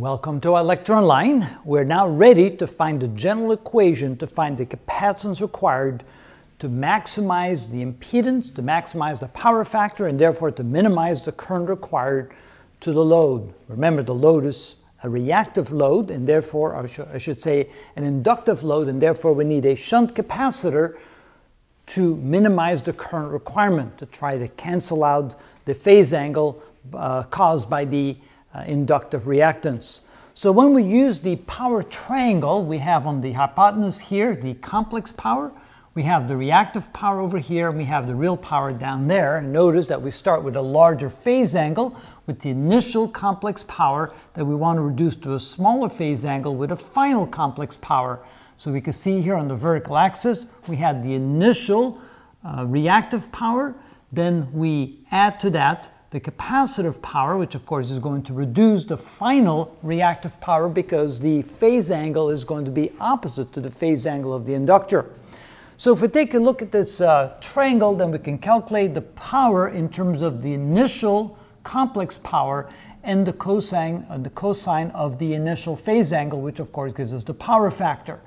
Welcome to our lecture online. We're now ready to find the general equation to find the capacitance required to maximize the impedance, to maximize the power factor, and therefore to minimize the current required to the load. Remember, the load is a reactive load, and therefore, I should say an inductive load, and therefore we need a shunt capacitor to minimize the current requirement, to try to cancel out the phase angle caused by the inductive reactance. So when we use the power triangle, we have on the hypotenuse here the complex power, we have the reactive power over here, and we have the real power down there. Notice that we start with a larger phase angle with the initial complex power that we want to reduce to a smaller phase angle with a final complex power. So we can see here on the vertical axis we had the initial reactive power, then we add to that the capacitive power, which of course is going to reduce the final reactive power because the phase angle is going to be opposite to the phase angle of the inductor. So if we take a look at this triangle, then we can calculate the power in terms of the initial complex power and the cosine of the initial phase angle, which of course gives us the power factor.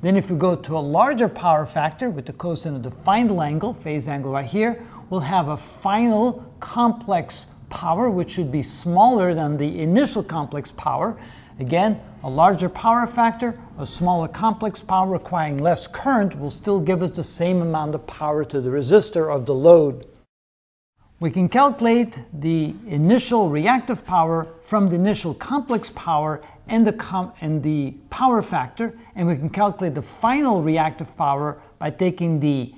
Then if we go to a larger power factor with the cosine of the final angle, phase angle right here, we'll have a final complex power which should be smaller than the initial complex power. Again, a larger power factor, a smaller complex power requiring less current will still give us the same amount of power to the resistor of the load. We can calculate the initial reactive power from the initial complex power and the power factor, and we can calculate the final reactive power by taking the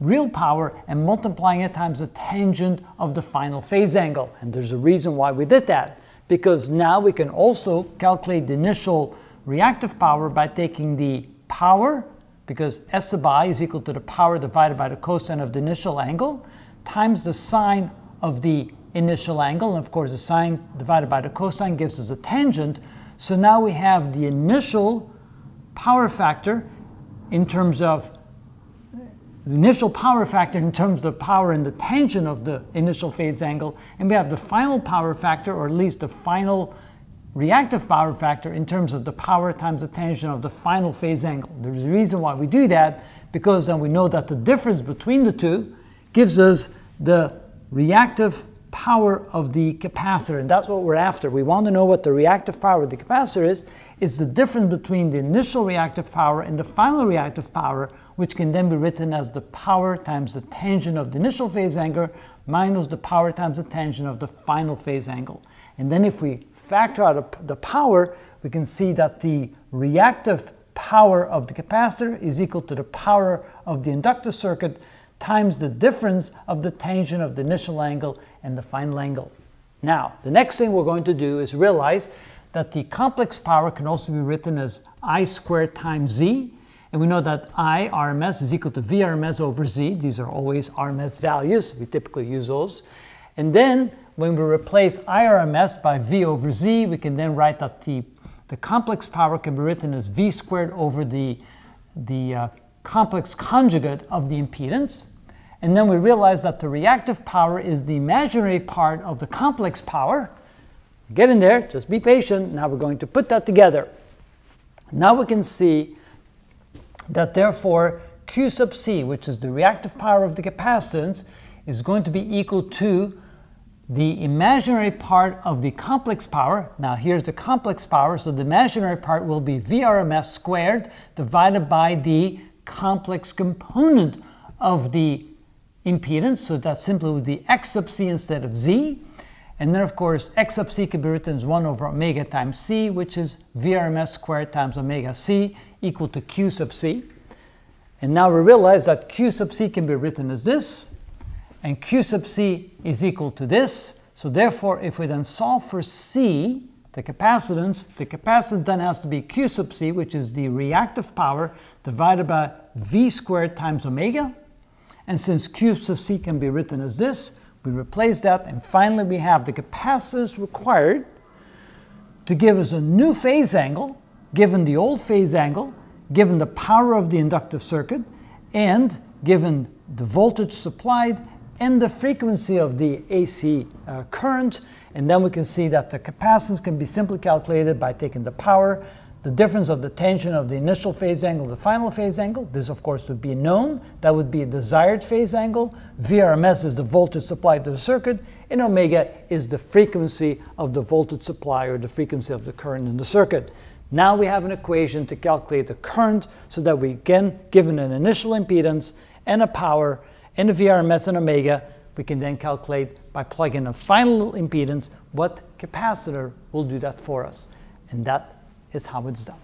real power and multiplying it times the tangent of the final phase angle. And there's a reason why we did that, because now we can also calculate the initial reactive power by taking the power, because S sub I is equal to the power divided by the cosine of the initial angle, times the sine of the initial angle, and of course the sine divided by the cosine gives us a tangent. So now we have the initial power factor in terms of the power and the tangent of the initial phase angle, and we have the final power factor, or at least the final reactive power factor, in terms of the power times the tangent of the final phase angle. There's a reason why we do that, because then we know that the difference between the two gives us the reactive power of the capacitor, and that's what we're after. We want to know what the reactive power of the capacitor is the difference between the initial reactive power and the final reactive power, which can then be written as the power times the tangent of the initial phase angle minus the power times the tangent of the final phase angle. And then if we factor out the power, we can see that the reactive power of the capacitor is equal to the power of the inductor circuit times the difference of the tangent of the initial angle and the final angle. Now, the next thing we're going to do is realize that the complex power can also be written as I squared times Z, and we know that I, RMS, is equal to VRMS over Z. These are always RMS values. We typically use those. And then, when we replace IRMS by V over Z, we can then write that the complex power can be written as V squared over the complex conjugate of the impedance. And then we realize that the reactive power is the imaginary part of the complex power. Get in there, just be patient. Now we're going to put that together. Now we can see that therefore Q sub C, which is the reactive power of the capacitance, is going to be equal to the imaginary part of the complex power. Now here's the complex power, so the imaginary part will be VRMS squared divided by the complex component of the impedance, so that simply would be X sub C instead of Z. And then of course X sub C can be written as 1 over omega times C, which is VRMS squared times omega C, equal to Q sub C. And now we realize that Q sub C can be written as this, and Q sub C is equal to this. So therefore, if we then solve for C, the capacitance then has to be Q sub C, which is the reactive power, divided by V squared times omega. And since Q sub C can be written as this, we replace that, and finally we have the capacitance required to give us a new phase angle, given the old phase angle, given the power of the inductive circuit, and given the voltage supplied and the frequency of the AC current. And then we can see that the capacitance can be simply calculated by taking the power, the difference of the tension of the initial phase angle, the final phase angle. This, of course, would be known. That would be a desired phase angle. VRMS is the voltage supplied to the circuit, and omega is the frequency of the voltage supply or the frequency of the current in the circuit. Now we have an equation to calculate the current so that we can, given an initial impedance and a power and a VRMS and omega, we can then calculate by plugging a final impedance what capacitor will do that for us. And that is how it's done.